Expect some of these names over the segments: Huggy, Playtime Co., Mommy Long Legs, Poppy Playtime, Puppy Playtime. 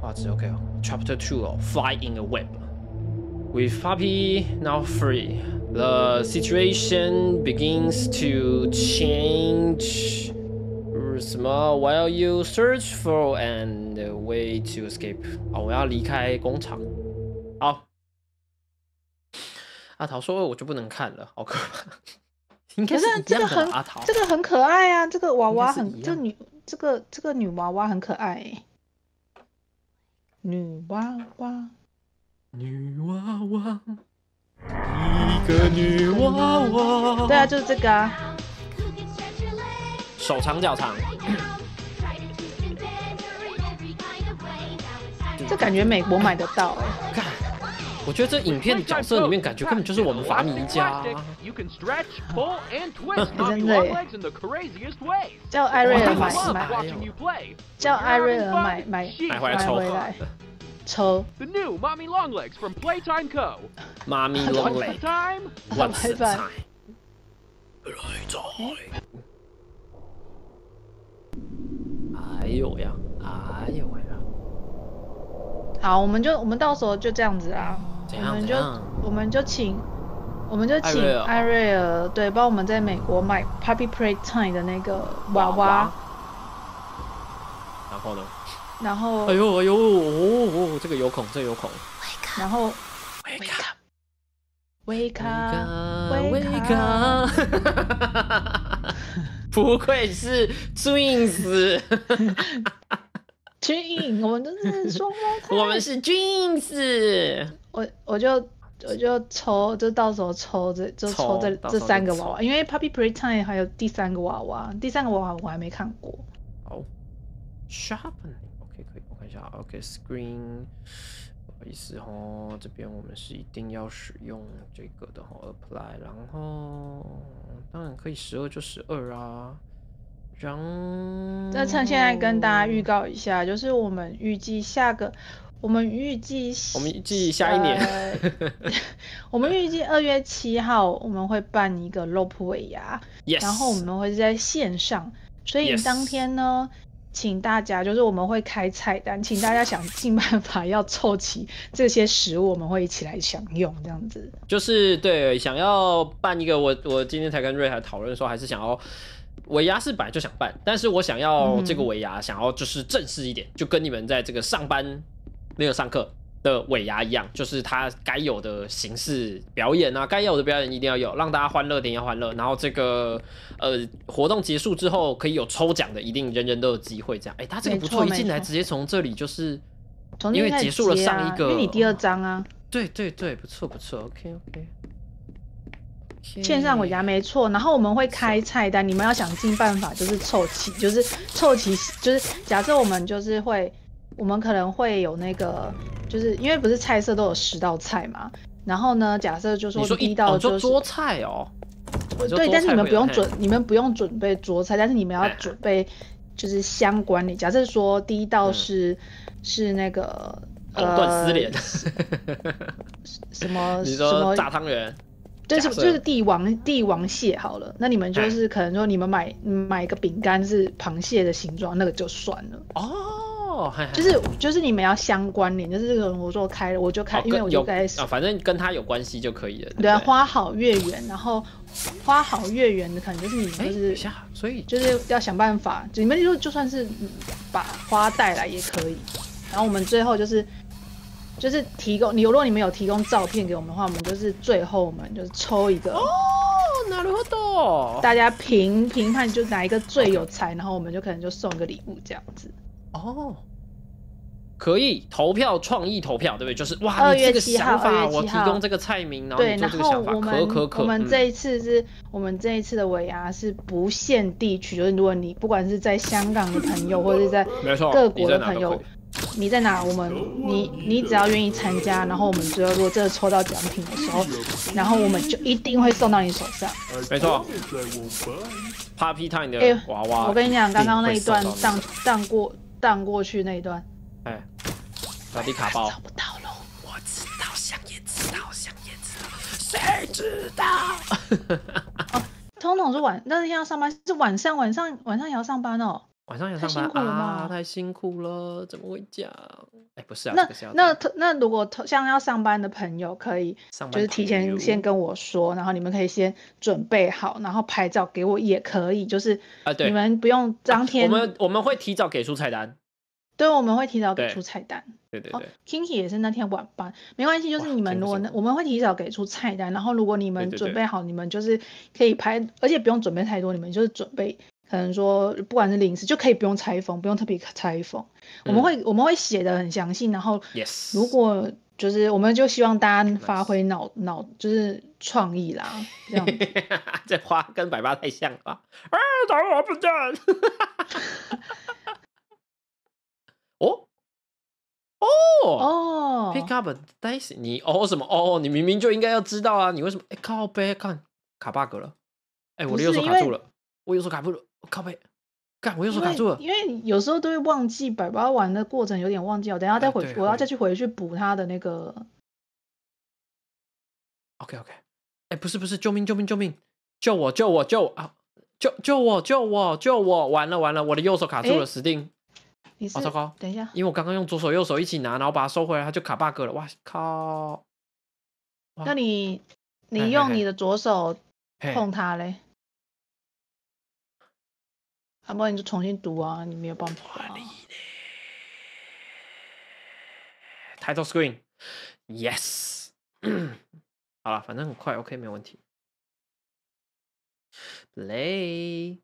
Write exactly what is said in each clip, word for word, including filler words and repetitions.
What's okay? Chapter two, Fly in a Web. With Puppy now free, the situation begins to change small while you search for an way to escape. 啊，我要离开工厂。好。阿桃说：“我就不能看了，好可怕。”应该是这个很阿桃，这个很可爱啊，这个娃娃很，这女这个这个女娃娃很可爱、欸。女娃娃，女娃娃，一个女娃娃。对啊，就是这个啊。手长脚长。这感觉美国买得到哎、欸。我觉得这影片角色里面感觉根本就是我们发明家、啊。真的耶！叫艾瑞尔买买，叫艾瑞尔买买买回来抽。抽。Mommy Long Legs from Playtime Co. Mommy Long Legs. What's the time? 哎呦呀！哎呦呀！好，我们就我们到时候就这样子啊。我们就我们就请我们就请艾瑞尔对帮我们在美国买 Puppy Playtime 的那个娃娃。然后呢？然后哎呦哎呦哦，这个有孔，这有孔。然后 wake up wake up wake up， 不愧是 twins。twins， 我们都是双胞胎。我们是 twins。我我就我就抽，就到时候抽这就抽这这三个娃娃，因为 Puppy Playtime 还有第三个娃娃，第三个娃娃我还没看过。好 ，sharpening，OK 可以，我看一下 ，OK screen， 不好意思哦，这边我们是一定要使用这个的哦 ，apply， 然后当然可以十二就十二啊。那趁现在跟大家预告一下，就是我们预计下个，我们预计我们预计下一年，呃、我们预计二月七号我们会办一个肉铺尾牙， Yes. 然后我们会在线上，所以当天呢， Yes. 请大家就是我们会开菜单，请大家想尽办法要凑齐这些食物，我们会一起来享用这样子。就是对，想要办一个，我我今天才跟瑞海讨论说，还是想要。尾牙是本来就想办，但是我想要这个尾牙，嗯、想要就是正式一点，就跟你们在这个上班那个上课的尾牙一样，就是它该有的形式表演啊，该有的表演一定要有，让大家欢乐点要欢乐，然后这个呃活动结束之后可以有抽奖的，一定人人都有机会这样。哎、欸，他这个不错，一进来直接从这里就是，啊、因为结束了上一个，因为你第二章啊，对对对，不错不错 ，OK OK。线上尾牙没错，然后我们会开菜单，你们要想尽办法就是凑齐，就是凑齐，就是假设我们就是会，我们可能会有那个，就是因为不是菜色都有十道菜嘛，然后呢，假设就说第一道就是桌菜哦，对，但是你们不用准，你们不用准备桌菜，但是你们要准备就是相关的。假设说第一道是、嗯、是那个藕断丝连，什么你说炸汤圆。就是就是帝王帝王蟹好了，那你们就是可能说你们买买个饼干是螃蟹的形状，那个就算了哦。就是就是你们要相关联，就是这个我说开了我就开，哦、因为我就开始、哦、反正跟它有关系就可以了。对啊，花好月圆，然后花好月圆的可能就是你们就是，欸、所以就是要想办法，你们就就算是把花带来也可以。然后我们最后就是。就是提供你，如果你们有提供照片给我们的话，我们就是最后我们就是抽一个哦，なるほど。大家评评判就哪一个最有才，然后我们就可能就送一个礼物这样子。哦，可以投票创意投票，对不对？就是哇，二月七号，二月七号，我提供这个菜名，然后你做这个想法，可可可。我们这一次是，我们这一次的尾牙是不限地区，就是如果你不管是在香港的朋友，或者是在各国的朋友。你在哪？我们你你只要愿意参加，然后我们最后如果真的抽到奖品的时候，然后我们就一定会送到你手上。没错 ，Puppy Time 的娃娃。欸、我跟你讲，刚刚那一段荡荡过荡过去那一段，哎、欸，打地卡包找不到喽。我知道，想也知道，想也知道，谁知道？哦，通通是晚，但是要上班是晚上，晚上晚上也要上班哦。晚上要上班啊，太辛苦了，怎么会这样？哎，不是啊，那这个是要那那如果像要上班的朋友，可以就是提前先跟我说，然后你们可以先准备好，然后拍照给我也可以，就是啊，对，你们不用当天，啊、我们我们会提早给出菜单。对，我们会提早给出菜单。对对对、oh,，Kinky 也是那天晚班，没关系，就是你们如果我们会提早给出菜单，然后如果你们准备好，对对对你们就是可以拍，而且不用准备太多，你们就是准备可能说不管是零食就可以不用拆封，不用特别拆封，嗯、我们会我们会写的很详细，然后如果就是我们就希望大家发挥脑脑就是创意啦，这样这花跟百八太像了吧？啊，打我不正。哦哦哦 ，pick up a dice， 你哦什么哦？你明明就应该要知道啊，你为什么？哎、欸、靠背，看卡 bug 了，哎、欸、我的右手卡住了，我右手卡不住，靠背，看我右手卡住了因，因为有时候都会忘记，百八玩的过程有点忘记，我等一下再回去，欸、我要再去回去补他的那个。OK OK， 哎、欸、不是不是，救命救命救命，救我救我救我啊救救我救我救我，完了完了，我的右手卡住了，欸、死定。你是哦，糟糕！等一下，因为我刚刚用左手右手一起拿，然后把它收回来，它就卡 bug 了。哇靠！哇那你你用你的左手碰它嘞，要、啊、不然你就重新读啊，你没有办法、啊。Title screen，yes 。好了，反正很快 ，OK， 没有问题。Play。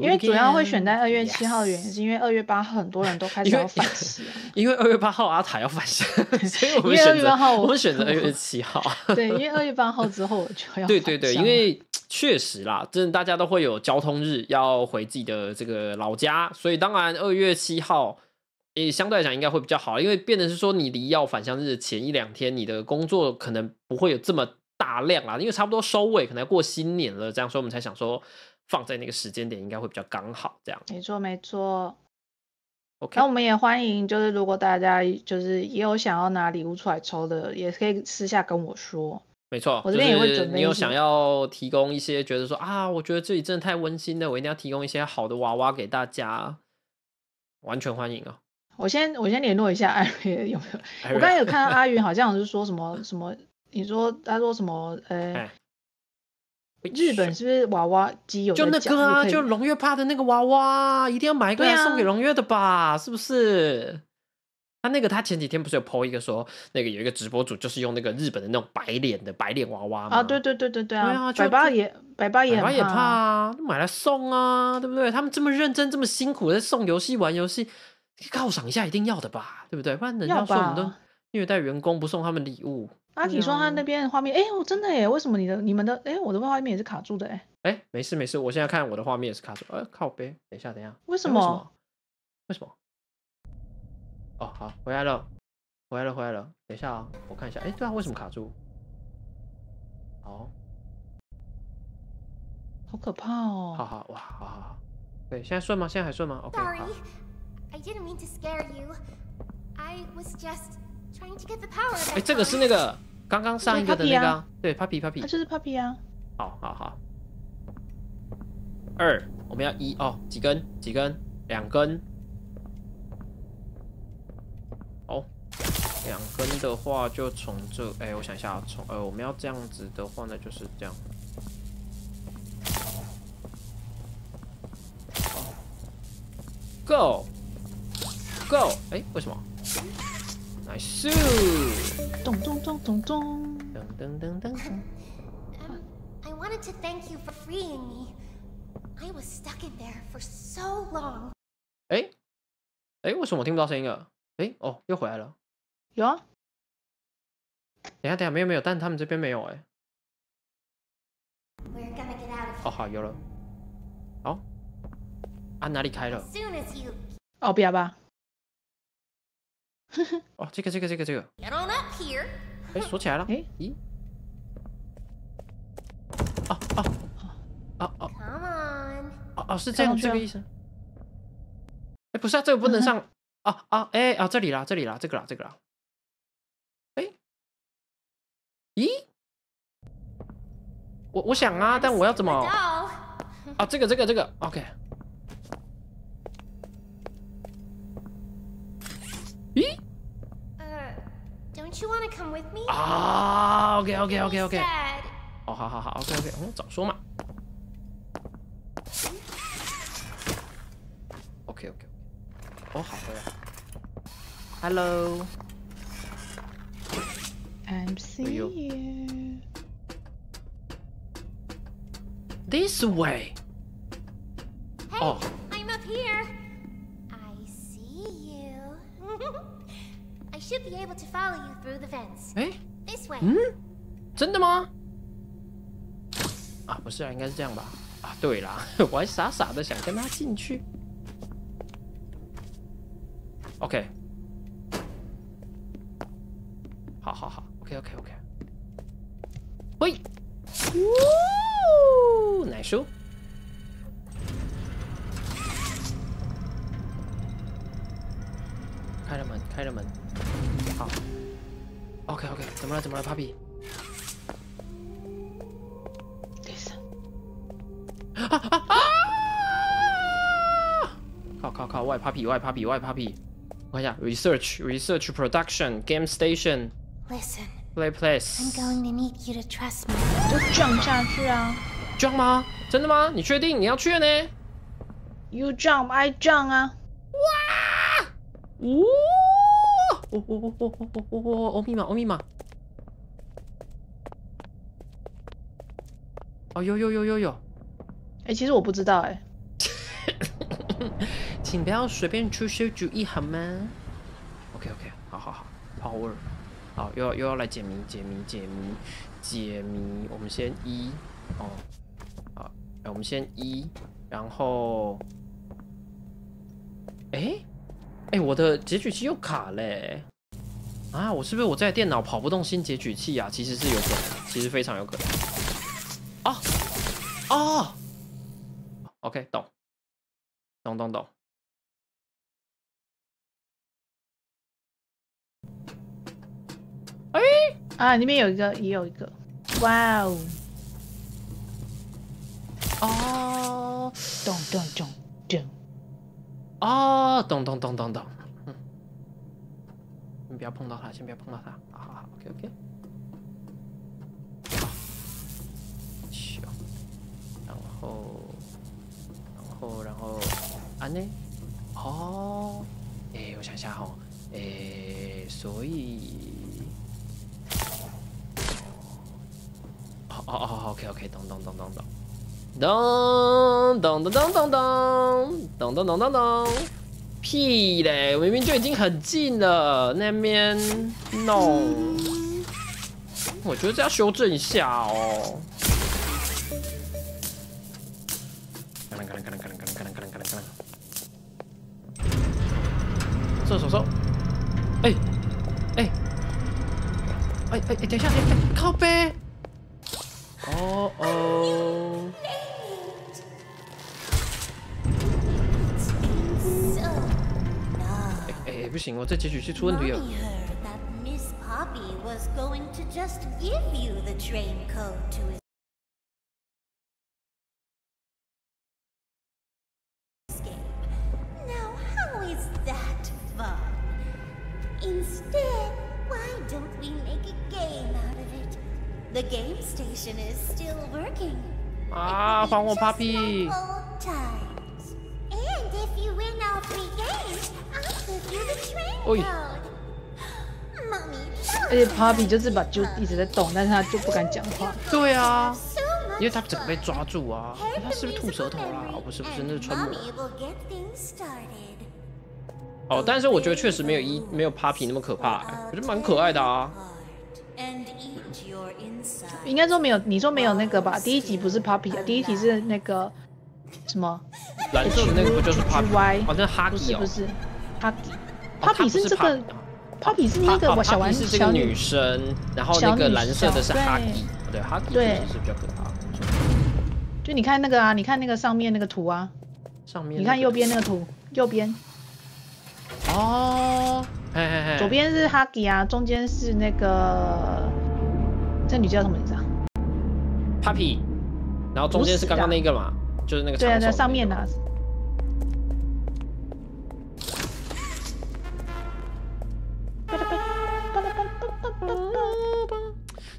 因为主要会选在二月七号的原因，是因为二月八号很多人都开始要反噬，因为二月八号阿塔要反噬，所以我们选择我们选择二月七号。对，因为二月八号之后我就要反。对对对，因为确实啦，真的大家都会有交通日要回自己的这个老家，所以当然二月七号也相对来讲应该会比较好，因为变成是说你离要返乡日前一两天，你的工作可能不会有这么大量啦，因为差不多收尾可能要过新年了，这样所以我们才想说。放在那个时间点应该会比较刚好，这样没错没错。OK， 那我们也欢迎，就是如果大家就是也有想要拿礼物出来抽的，也可以私下跟我说。没错，我这边也会准备。你有想要提供一些觉得说啊，我觉得这里真的太温馨了，我一定要提供一些好的娃娃给大家，完全欢迎啊、哦！我先我先联络一下艾瑞有没有？我刚才有看到阿云好像是说什么什么，你说他说什么呃。欸日本是不是娃娃机有？就那个啊，就龙月帕的那个娃娃，一定要买一个来送给龙月的吧？啊、是不是？他、啊、那个他前几天不是有 po 一个说，那个有一个直播主就是用那个日本的那种白脸的白脸娃娃吗？啊，对对对对对啊！对啊，百八也百八也百八也怕啊，买来送啊，对不对？他们这么认真这么辛苦在送游戏玩游戏，犒赏一下一定要的吧？对不对？不然人家说我们都虐待员工不送他们礼物。阿体说他那边画面，哎、欸，我真的耶，为什么你的、你们的，哎、欸，我的画面也是卡住的哎。哎、欸，没事没事，我现在看我的画面也是卡住。哎、欸，靠北，等一下等一下，为什么、欸？为什么？哦，好，回来了，回来了，回来了。等一下啊、哦，我看一下。哎、欸，对啊，为什么卡住？好，好可怕哦。好好哇，好好好。对，现在顺吗？现在还顺吗 ？OK， 好。Sorry, I didn't mean to scare you. I was just. 哎、欸，这个是那个刚刚上一个的那个、啊，对 ，Puppy Puppy， 它、啊、就是 Puppy 啊。好好好，二，我们要一哦，几根？几根？两根。哦，两根的话就从这，哎、欸，我想一下，从呃，我们要这样子的话呢，就是这样。好 ，Go Go， 哎、欸，为什么？Nice， 咚咚咚咚咚，噔噔噔噔。I wanted to thank you for freeing me. I was stuck in there for so long. 哎，哎，为什么我听不到声音了？哎，哦，又回来了。有啊。等下等下，没有没有，但他们这边没有哎。We're gonna get out of here. 哦，好，有了。好。啊，哪里开了？哦，不要吧。哦，这个这个这个这个，哎，锁起来了，哎，咦，哦哦哦哦哦哦，是这样这个意思。哎，不是啊，这个不能上啊啊，哎啊，这里啦这里啦，这个啦这个啦，哎，咦，我我想啊，但我要怎么？啊，这个这个这个 ，OK。Ee? Uh, don't you want to come with me? 啊 ，OK OK OK OK。哦，好好好 ，OK OK， 哦，早说嘛。OK OK， 哦，好回来。Hello。I'm seeing you. This way. Hey, oh. I'm up here. I see you. I should be able to follow you through the fence. Hey, this way. 嗯，真的吗？啊，不是啊，应该是这样吧？啊，对啦，我还傻傻的想跟他进去。OK， 好好好 ，OK OK OK。喂，呜，奶叔。 开了门，开了门，好。OK OK， 怎么了？怎么了 ，Puppy？ Listen。啊啊啊！靠靠靠！外 Puppy， 外 Puppy， 外 Puppy。我看一下 ，Research Research Production Game Station。Listen。Play Place。I'm going to need you to trust me。就撞上去啊！撞吗？真的吗？你确定你要去呢 ？You jump, I jump 啊！哇！ 呜！哦哦哦哦哦哦！欧密码，欧密码！哦，有有有有有！哎，其实我不知道哎。请不要随便出馊主意好吗 ？OK OK， 好好好 ，Power， 好，又要又要来解谜解谜解谜解谜。我们先一哦，好，我们先一，然后，哎。 哎、欸，我的截取器又卡嘞、欸！啊，我是不是我在电脑跑不动新截取器啊？其实是有可能，其实非常有可能。哦哦 ，OK， 懂，懂懂懂。哎、欸、啊，里面有一个，也有一个。哇哦！哦，咚咚咚咚。 哦，懂懂懂懂懂，嗯，先不要碰到它，先不要碰到它，好好好 ，OK OK， 好，行，然后，然后，然后，啊呢，哦，哎，我想一下哈、哦，哎，所以，哦哦哦 ，OK OK， 懂懂懂懂懂。 咚咚咚咚咚咚咚咚咚咚咚！屁嘞！我明明就已经很近了，那边弄，我觉得这要修正一下哦。收收收！哎哎哎哎！等一下，靠背！哦哦。 不行，我这截取器出问题了。啊，还我 Puppy！ 喂，而且 Poppy 就是把就一直在动，但是他就不敢讲话。对啊，因为他整个被抓住啊。他是不是吐舌头啦？哦，不是不是，那是春魔。哦，但是我觉得确实没有一没有 Poppy 那么可怕、欸，我觉得蛮可爱的啊。应该说没有，你说没有那个吧？第一集不是 Poppy 啊，第一集是那个什么？蓝色的那个不就是 Poppy？ 哦，那 Huggy 哦，不是 Huggy。 Poppy 是这个 ，Poppy 是那个小玩具，是这个女生，然后那个蓝色的是 Huggy， 对 ，Huggy 确实是比较可怕。就你看那个啊，你看那个上面那个图啊，上面，你看右边那个图，右边。哦，嘿嘿嘿，左边是 Huggy 啊，中间是那个，这女叫什么名字啊 ？Poppy， 然后中间是刚刚那个嘛，就是那个。对啊，在上面啊。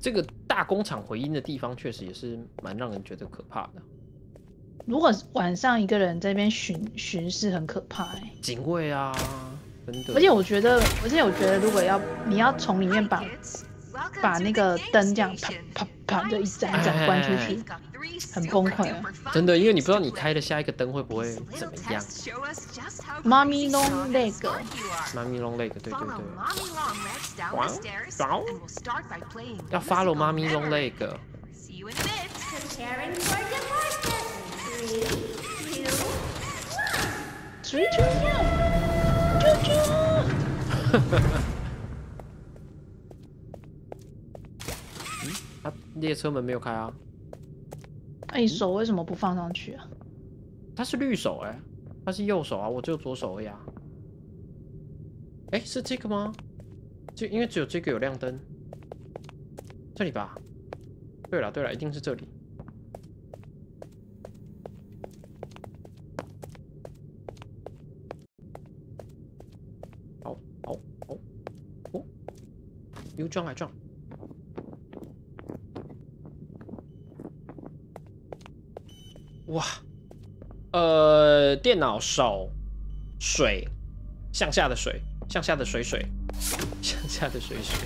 这个大工厂回音的地方确实也是蛮让人觉得可怕的。如果晚上一个人在那边巡巡视，很可怕哎、欸。警卫啊，真的。而且我觉得，而且我觉得，如果要你要从里面把把那个灯这样啪啪啪就一盏一盏关出去，哎哎哎很崩溃啊。真的，因为你不知道你开的下一个灯会不会怎么样。妈咪弄那个，妈咪弄那个，对对对。哇，走！要 follow 妈咪弄那个。追追呀！追追！哈哈哈。嗯，啊，列车门没有开啊。那、啊、你手为什么不放上去啊？它是绿手哎、欸，它是右手啊，我只有左手而已啊。哎、欸，是这个吗？就因为只有这个有亮灯。这里吧。对了对了，一定是这里。 You jump, I jump. 哇，呃，电脑手水向下的水，向下的水水，向下的水水，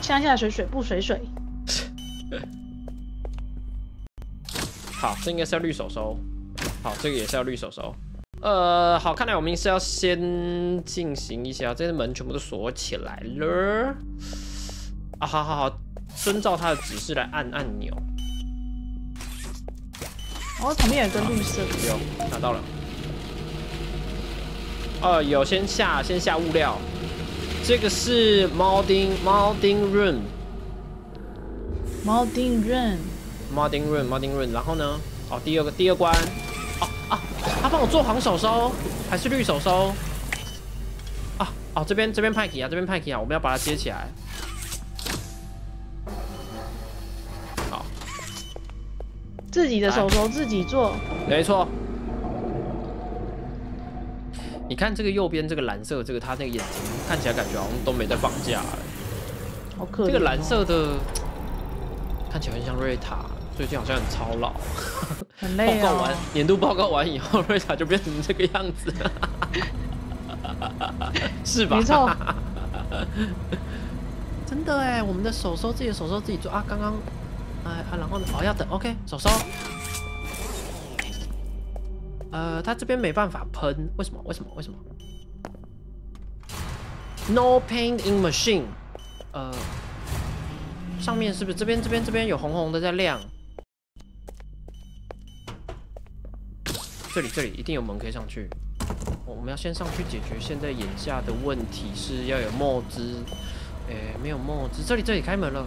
向下的水水不水水。好，这应该是要绿手手。好，这个也是要绿手手。呃，好，看来我们是要先进行一下，这些门全部都锁起来了。啊，好好好，遵照他的指示来按按钮。哦，旁边有一个绿色的。有，拿到了。呃，有先下先下物料，这个是 modding modding room。modding room。modding room modding room， 然后呢？哦，第二个第二关。 他帮我做黄手手还是绿手手啊？哦，这边这边派克啊，这边派克啊，我们要把它接起来。好，自己的手手自己做，没错。你看这个右边这个蓝色这个，它那个眼睛看起来感觉好像都没在放假、欸，好可怜、哦。这个蓝色的看起来很像瑞塔。 最近好像很操劳，很累、哦、报告完年度报告完以后，瑞塔就变成这个样子了，是吧？没错，真的哎，我们的手收自己的手收自己做啊，刚刚哎啊，然后呢？哦，要等 ，OK， 手收。呃，他这边没办法喷，为什么？为什么？为什么 ？No paint in machine， 呃，上面是不是这边这边这边有红红的在亮？ 这里这里一定有门可以上去，我们要先上去解决现在眼下的问题是要有墨汁，诶，没有墨汁，这里这里开门了，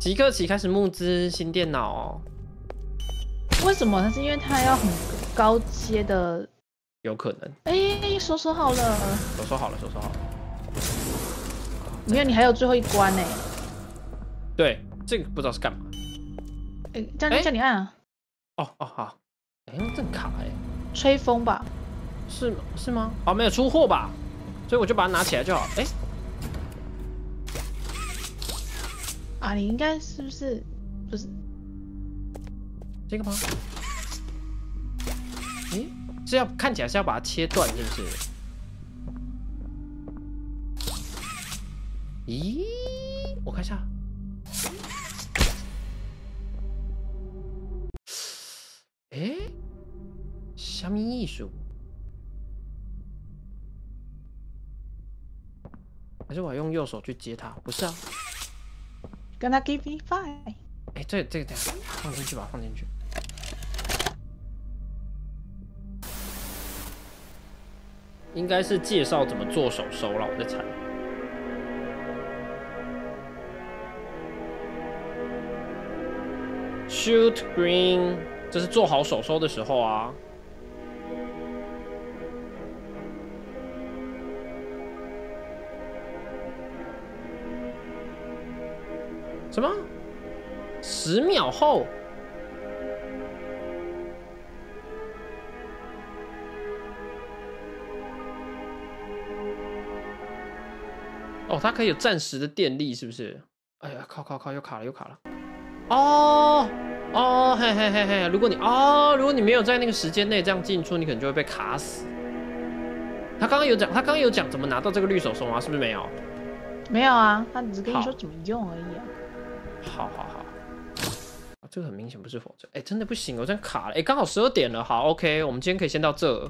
即刻起开始募资新电脑、哦。为什么？那是因为它要很高阶的。有可能。哎、欸，手手好了。手手好了，手手好了。没有，你还有最后一关呢。对，这个不知道是干嘛。 哎、欸，叫你、欸、叫你按啊！哦哦好，哎、欸，这卡哎、欸，吹风吧？是是吗？哦，没有出货吧？所以我就把它拿起来就好。哎、欸，啊，你应该是不是不是这个吗？哎、欸，是要看起来是要把它切断，是不是？咦，我看一下。 哎，什么意思？还是我用右手去接它？不是啊，跟他 give me five。哎，这这个放进去吧，放进去。应该是介绍怎么做手收了，我在猜。Shoot green， 这是做好手收的时候啊。什么？十秒后？ 哦，它可以有暂时的电力，是不是？哎呀，靠靠靠，又卡了，又卡了。哦哦，嘿嘿嘿嘿，如果你哦，如果你没有在那个时间内这样进出，你可能就会被卡死。他刚刚有讲，他刚刚有讲怎么拿到这个绿手松啊？是不是没有？没有啊，他只是跟你说怎么用而已啊。好好好，啊，这个很明显不是否则。哎，真的不行，我这样卡了。哎，刚好十二点了，好 ，OK， 我们今天可以先到这。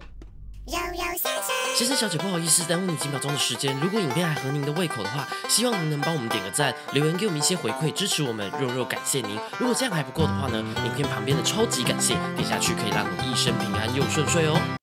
先生小姐，不好意思耽误你几秒钟的时间。如果影片还合您的胃口的话，希望您能帮我们点个赞，留言给我们一些回馈，支持我们，肉肉感谢您。如果这样还不够的话呢，影片旁边的超级感谢点下去，可以让你一生平安又顺遂哦。